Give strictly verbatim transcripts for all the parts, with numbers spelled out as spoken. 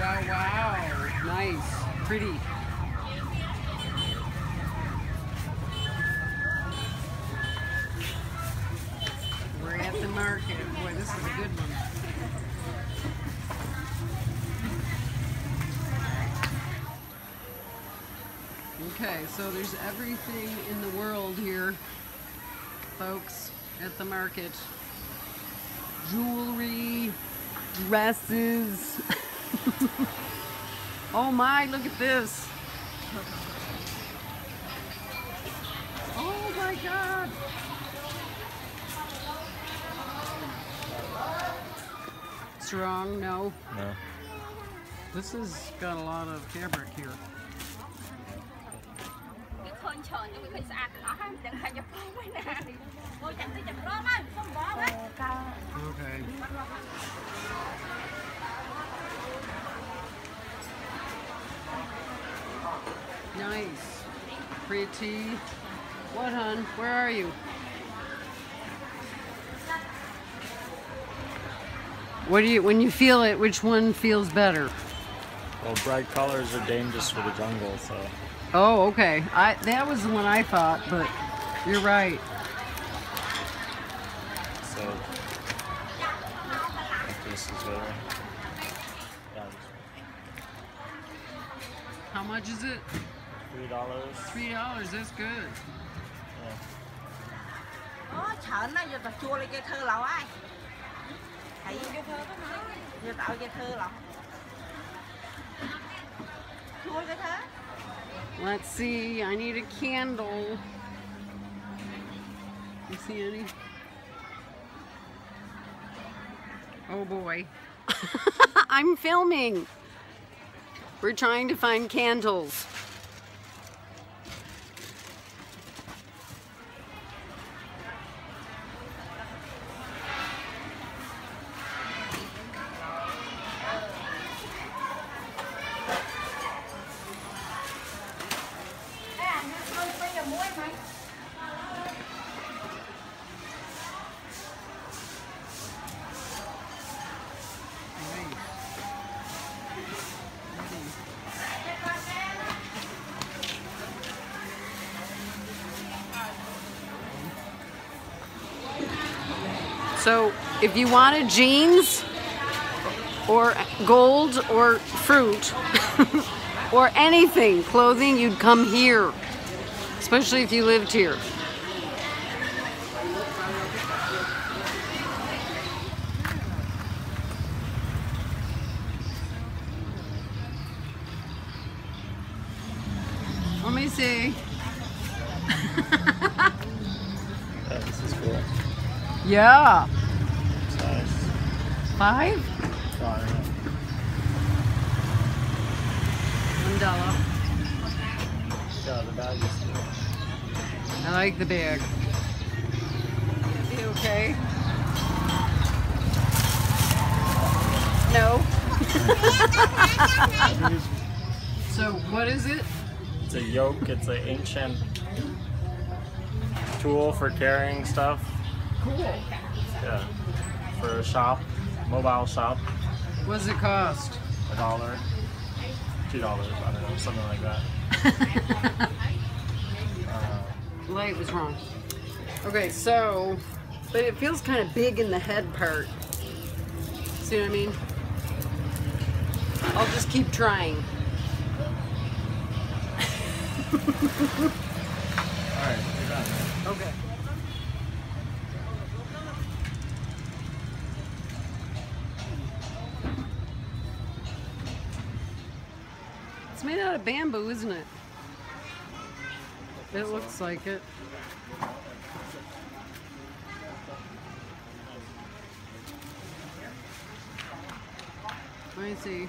wow, wow. Nice, pretty. We're at the market. Boy, this is a good one. Okay, so there's everything in the world here, folks, at the market. Jewelry, dresses. Oh my, look at this. Oh my God. Strong, no? No. This has got a lot of fabric here. Okay. Nice. Pretty. What, hun? Where are you? What do you, when you feel it, which one feels better? Well, bright colors are dangerous for the jungle, so. Oh, okay. I, that was the one I thought, but you're right. So, I think this is better. Yeah. How much is it? Three dollars. Three dollars, that's good. Yeah. Let's see, I need a candle. You see any? Oh boy. I'm filming. We're trying to find candles. So if you wanted jeans or gold or fruit or anything, clothing, you'd come here, especially if you lived here. Let me see. Oh, this is cool. Yeah. Nice. Five? Five. One dollar. Yeah, the bag is cool. I like the bag. Is it okay? No. So what is it? It's a yoke. It's an ancient tool for carrying stuff. Cool. Yeah. For a shop, mobile shop. What does it cost? A dollar, two dollars, I don't know, something like that. uh, Light was wrong. Okay, so, but it feels kind of big in the head part. See what I mean? I'll just keep trying. Alright, we're done. Okay. It's made out of bamboo, isn't it? It looks like it. I see.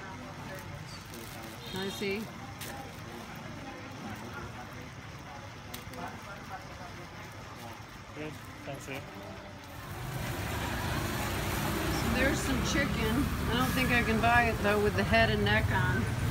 I see. Good. Thanks, eh? So there's some chicken. I don't think I can buy it though with the head and neck on.